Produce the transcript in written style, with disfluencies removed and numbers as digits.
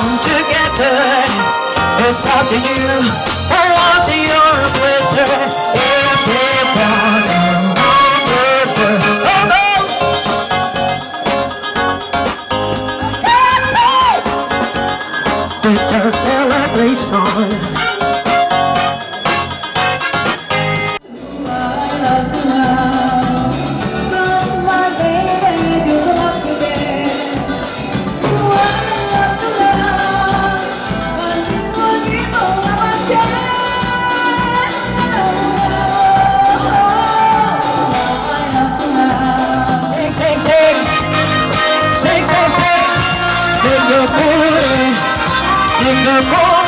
belong together. Without you, without your blizzard. Sing the boy.